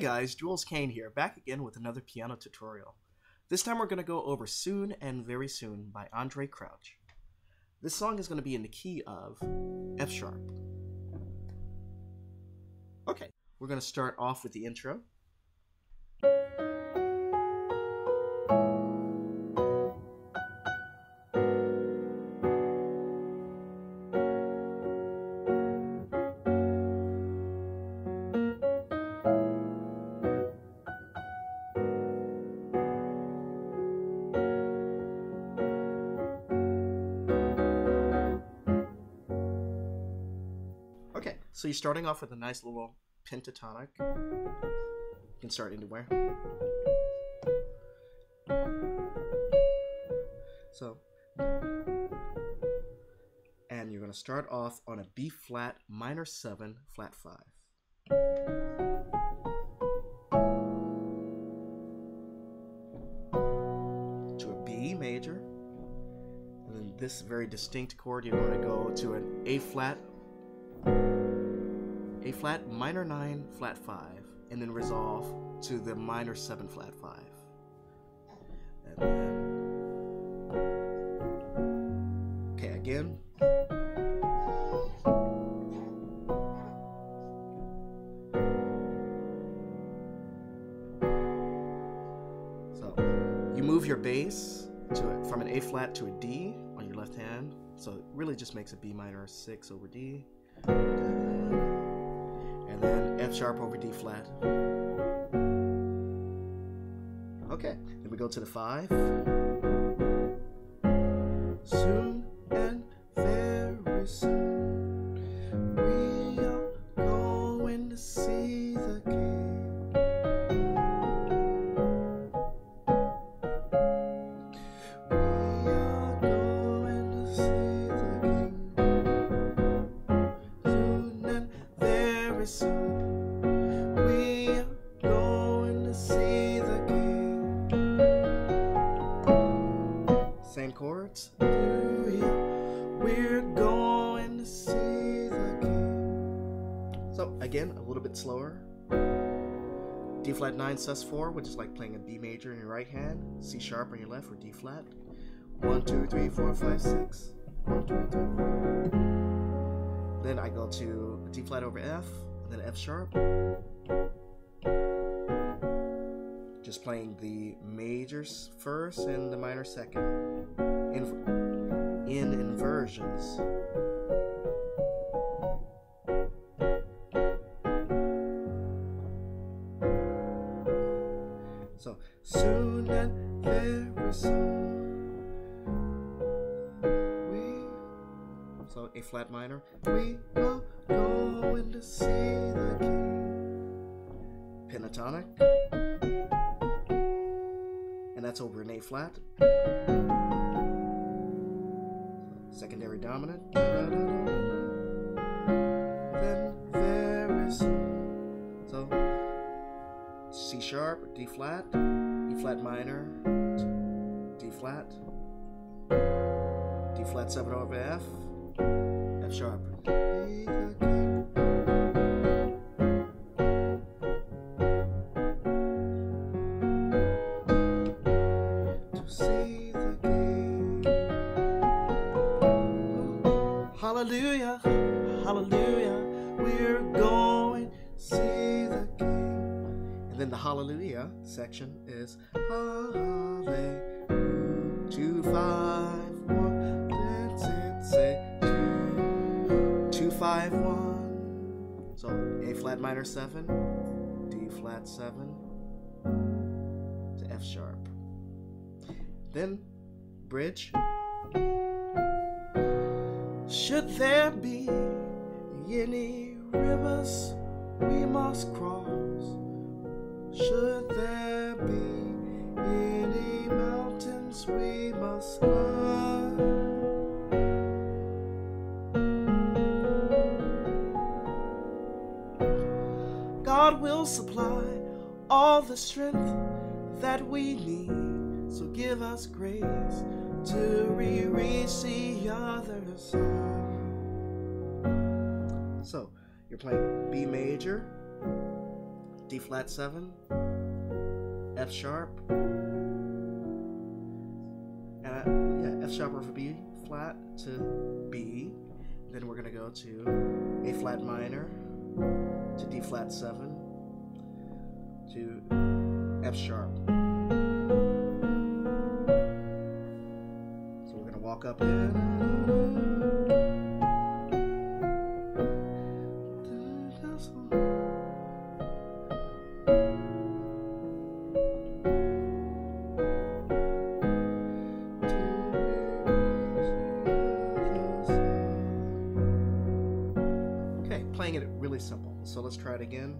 Hey guys, Jules Kain here, back again with another piano tutorial. This time we're going to go over Soon and Very Soon by Andrae Crouch. This song is going to be in the key of F sharp. Okay, we're going to start off with the intro. So you're starting off with a nice little pentatonic. You can start anywhere. So, and you're going to start off on a B flat minor 7 flat 5. To a B major. And then this very distinct chord, you want to go to an A flat. A flat minor 9 flat 5, and then resolve to the minor 7 flat 5. And then, okay, again. So you move your bass from an A flat to a D on your left hand. So it really just makes a B minor 6 over D. Then F sharp over D flat. Okay, then we go to the 5. Soon and very soon, we are going to see the King. We are going to see the King. Soon and very soon. Same chords. We're going to see the King. So again, a little bit slower. D flat 9 sus4, which is like playing a B major in your right hand, C sharp on your left, or D flat. 1, 2, 3, 4, 5, 6. 1, 2, 3. Then I go to D flat over F, and then F sharp. Just playing the majors first and the minor second in inversions. So soon and very soon, so A flat minor, we are going to see the King. Pentatonic. And that's over an A flat. Secondary dominant. Then very soon. So C sharp, D flat, E flat minor, D flat, D flat 7 over F, F sharp. Hallelujah, hallelujah, we're going to see the King. And then the hallelujah section is hallelujah. 2, 5, 1, that's it, say 2, 2, 5, 1. So A flat minor 7, D flat 7 to F sharp. Then bridge. Should there be any rivers we must cross? Should there be any mountains we must climb? God will supply all the strength that we need, so give us grace to reach the other side. So you're playing B major, D flat 7, F sharp, and F sharp over B flat to B. Then we're gonna go to A flat minor to D flat 7 to F sharp. So we're gonna walk up in. Playing it really simple. So let's try it again.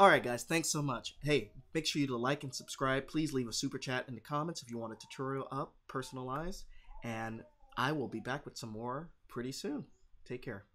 Alright guys, thanks so much. Hey, make sure you to like and subscribe. Please leave a super chat in the comments if you want a tutorial up, personalized, and I will be back with some more pretty soon. Take care.